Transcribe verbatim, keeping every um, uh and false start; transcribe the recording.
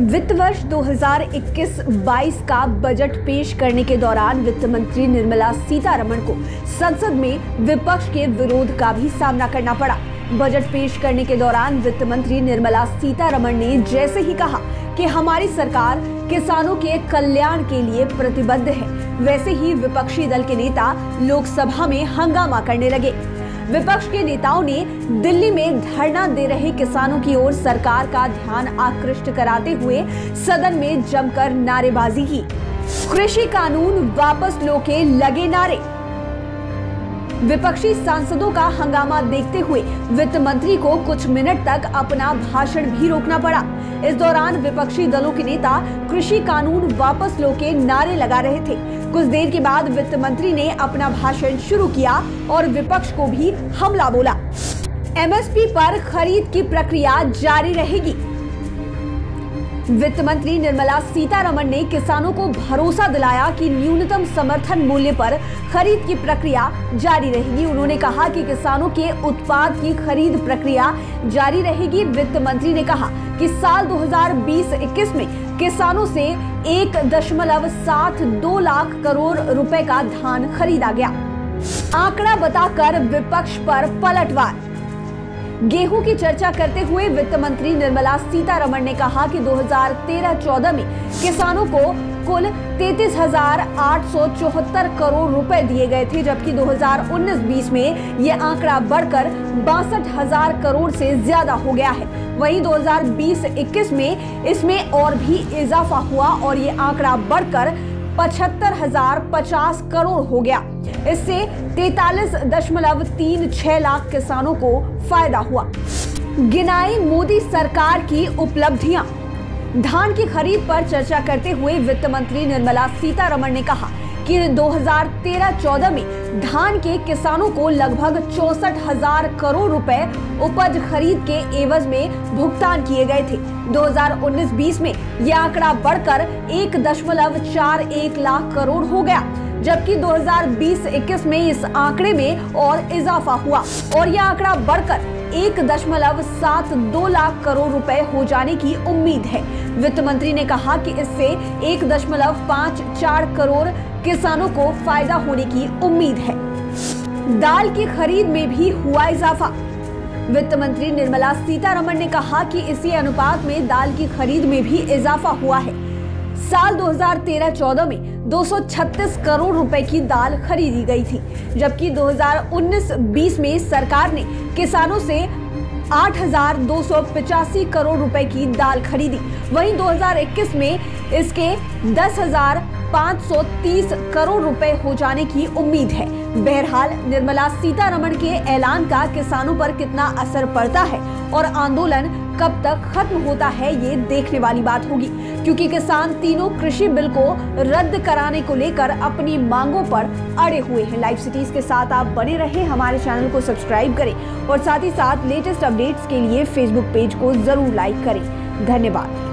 वित्त वर्ष दो हज़ार इक्कीस बाईस का बजट पेश करने के दौरान वित्त मंत्री निर्मला सीतारमण को संसद में विपक्ष के विरोध का भी सामना करना पड़ा। बजट पेश करने के दौरान वित्त मंत्री निर्मला सीतारमण ने जैसे ही कहा कि हमारी सरकार किसानों के कल्याण के लिए प्रतिबद्ध है, वैसे ही विपक्षी दल के नेता लोकसभा में हंगामा करने लगे। विपक्ष के नेताओं ने दिल्ली में धरना दे रहे किसानों की ओर सरकार का ध्यान आकृष्ट कराते हुए सदन में जमकर नारेबाजी की। कृषि कानून वापस लो के लगे नारे। विपक्षी सांसदों का हंगामा देखते हुए वित्त मंत्री को कुछ मिनट तक अपना भाषण भी रोकना पड़ा। इस दौरान विपक्षी दलों के नेता कृषि कानून वापस लो के नारे लगा रहे थे। कुछ देर के बाद वित्त मंत्री ने अपना भाषण शुरू किया और विपक्ष को भी हमला बोला। एमएसपी पर खरीद की प्रक्रिया जारी रहेगी। वित्त मंत्री निर्मला सीतारमण ने किसानों को भरोसा दिलाया कि न्यूनतम समर्थन मूल्य पर खरीद की प्रक्रिया जारी रहेगी। उन्होंने कहा कि किसानों के उत्पाद की खरीद प्रक्रिया जारी रहेगी। वित्त मंत्री ने कहा कि साल दो हज़ार बीस इक्कीस में किसानों से एक दशमलव सात दो लाख करोड़ रुपए का धान खरीदा गया। आंकड़ा बताकर विपक्ष पर पलटवार। गेहूं की चर्चा करते हुए वित्त मंत्री निर्मला सीतारमण ने कहा कि दो हज़ार तेरह चौदह में किसानों को कुल तैंतीस हज़ार आठ सौ चौहत्तर करोड़ रुपए दिए गए थे, जबकि दो हज़ार उन्नीस बीस में ये आंकड़ा बढ़कर बासठ हज़ार करोड़ से ज्यादा हो गया है। वहीं दो हज़ार बीस इक्कीस में इसमें और भी इजाफा हुआ और ये आंकड़ा बढ़कर पचहत्तर हज़ार पचास करोड़ हो गया। इससे तैंतालीस दशमलव तीन छह लाख किसानों को फायदा हुआ। गिनाई मोदी सरकार की उपलब्धियां। धान की खरीद पर चर्चा करते हुए वित्त मंत्री निर्मला सीतारमण ने कहा कि दो हज़ार तेरह चौदह में धान के किसानों को लगभग चौंसठ हज़ार करोड़ रुपए उपज खरीद के एवज में भुगतान किए गए थे। दो हज़ार उन्नीस बीस में यह आंकड़ा बढ़कर एक दशमलव चार एक लाख करोड़ हो गया, जबकि दो हज़ार बीस इक्कीस में इस आंकड़े में और इजाफा हुआ और यह आंकड़ा बढ़कर एक दशमलव सात दो लाख करोड़ रुपए हो जाने की उम्मीद है। वित्त मंत्री ने कहा कि इससे एक दशमलव पाँच चार करोड़ किसानों को फायदा होने की उम्मीद है। दाल की खरीद में भी हुआ इजाफा। वित्त मंत्री निर्मला सीतारमण ने कहा कि इसी अनुपात में दाल की खरीद में भी इजाफा हुआ है। साल दो हज़ार तेरह चौदह में दो सौ छत्तीस करोड़ रुपए की दाल खरीदी गई थी, जबकि दो हज़ार उन्नीस बीस में सरकार ने किसानों से आठ हज़ार दो सौ पचासी करोड़ रुपए की दाल खरीदी। वहीं दो हज़ार इक्कीस में इसके दस हज़ार पाँच सौ तीस करोड़ रुपए हो जाने की उम्मीद है। बहरहाल निर्मला सीतारमण के ऐलान का किसानों पर कितना असर पड़ता है और आंदोलन कब तक खत्म होता है, ये देखने वाली बात होगी, क्योंकि किसान तीनों कृषि बिल को रद्द कराने को लेकर अपनी मांगों पर अड़े हुए हैं। लाइव सिटीज के साथ आप बने रहें, हमारे चैनल को सब्सक्राइब करें और साथ ही साथ लेटेस्ट अपडेट्स के लिए फेसबुक पेज को जरूर लाइक करें। धन्यवाद।